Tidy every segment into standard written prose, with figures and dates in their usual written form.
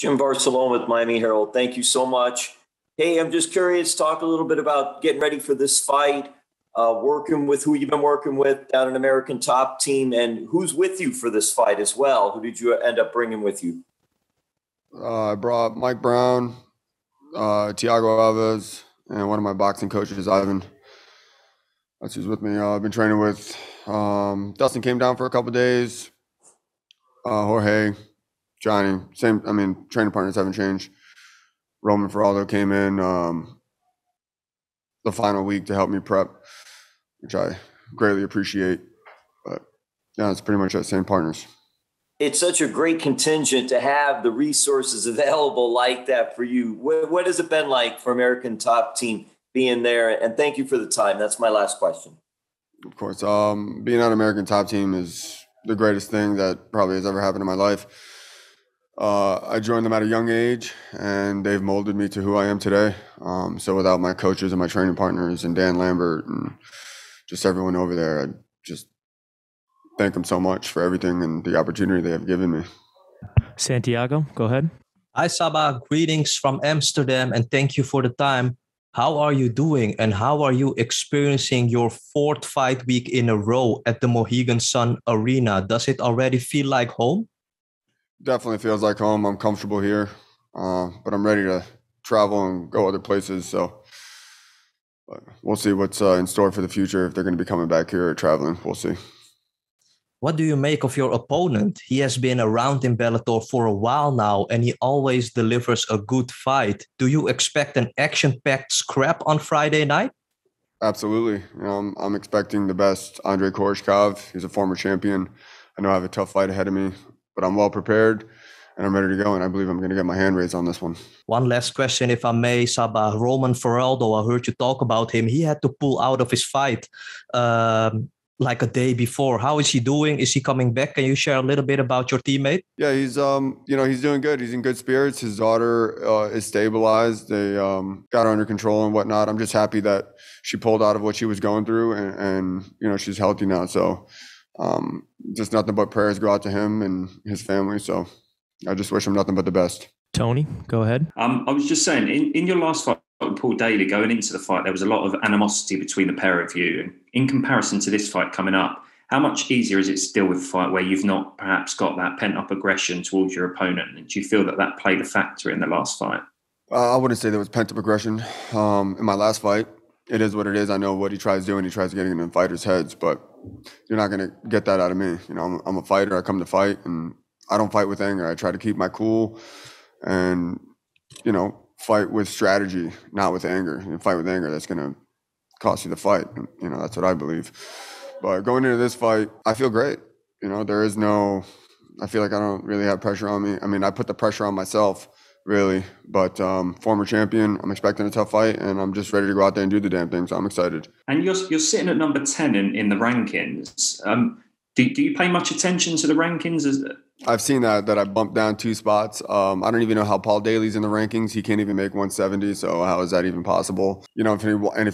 Jim Barcelona with Miami Herald. Thank you so much. Hey, I'm just curious, talk a little bit about getting ready for this fight, working with who you've been working with down at American Top Team, and who's with you for this fight as well. Who did you end up bringing with you? I brought Mike Brown, Tiago Alves, and one of my boxing coaches, Ivan. That's who's with me. I've been training with Dustin. Came down for a couple of days. Jorge, Johnny, same. I mean, training partners haven't changed. Roman Faraldo came in the final week to help me prep, which I greatly appreciate. But yeah, it's pretty much the same partners. It's such a great contingent to have the resources available like that for you. What has it been like for American Top Team being there? And thank you for the time. That's my last question. Of course. Being on American Top Team is the greatest thing that probably has ever happened in my life. I joined them at a young age, and they've molded me to who I am today. So without my coaches and my training partners and Dan Lambert and just everyone over there, I'd just thank them so much for everything and the opportunity they have given me. Santiago, go ahead. Hi, Saba. Greetings from Amsterdam, and thank you for the time. How are you doing, and how are you experiencing your fourth fight week in a row at the Mohegan Sun Arena? Does it already feel like home? Definitely feels like home. I'm comfortable here, but I'm ready to travel and go other places. So we'll see what's in store for the future, if they're going to be coming back here or traveling. We'll see. What do you make of your opponent? He has been around in Bellator for a while now, and he always delivers a good fight. Do you expect an action-packed scrap on Friday night? Absolutely. You know, I'm expecting the best. Andrei Koreshkov, he's a former champion. I know I have a tough fight ahead of me, but I'm well prepared, and I'm ready to go, and I believe I'm going to get my hand raised on this one. One last question, if I may, Saba. Roman Faraldo, I heard you talk about him. He had to pull out of his fight like a day before. How is he doing? Is he coming back? Can you share a little bit about your teammate? Yeah, he's you know, he's doing good. He's in good spirits. His daughter is stabilized. They got her under control and whatnot. I'm just happy that she pulled out of what she was going through, and you know, she's healthy now. So just nothing but prayers go out to him and his family. So I just wish him nothing but the best. Tony, go ahead. I was just saying, in your last fight with Paul Daley, going into the fight, there was a lot of animosity between the pair of you. In comparison to this fight coming up, how much easier is it to deal with a fight where you've not perhaps got that pent-up aggression towards your opponent? And do you feel that that played a factor in the last fight? I wouldn't say there was pent-up aggression in my last fight. It is what it is. I know what he tries doing. He tries getting in fighters' heads, but you're not going to get that out of me. You know, I'm a fighter. I come to fight, and I don't fight with anger. I try to keep my cool and, you know, fight with strategy, not with anger. You fight with anger, that's going to cost you the fight. You know, that's what I believe. But going into this fight, I feel great. You know, there is no, I feel like I don't really have pressure on me. I mean, I put the pressure on myself, really. But former champion, I'm expecting a tough fight, and I'm just ready to go out there and do the damn thing. So I'm excited. And you're sitting at number 10 in the rankings. Do you pay much attention to the rankings? I've seen that I bumped down 2 spots. I don't even know how Paul Daley's in the rankings. He can't even make 170, so how is that even possible? You know, if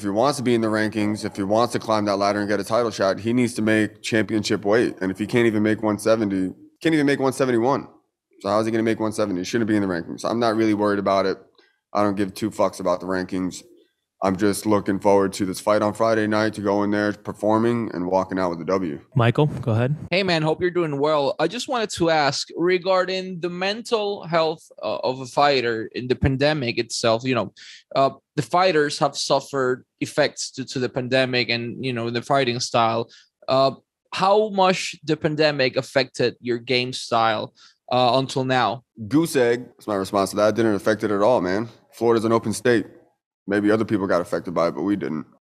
he wants to be in the rankings, if he wants to climb that ladder and get a title shot, he needs to make championship weight. And if he can't even make 170, can't even make 171. So how is he going to make 170? He shouldn't be in the rankings. I'm not really worried about it. I don't give 2 fucks about the rankings. I'm just looking forward to this fight on Friday night, to go in there performing and walking out with a W. Michael, go ahead. Hey, man, hope you're doing well. I just wanted to ask regarding the mental health of a fighter in the pandemic itself. You know, the fighters have suffered effects due to the pandemic and, you know, the fighting style. How much the pandemic affected your game style until now? Goose egg is my response to that. Didn't affect it at all, man. Florida's an open state. Maybe other people got affected by it, but we didn't.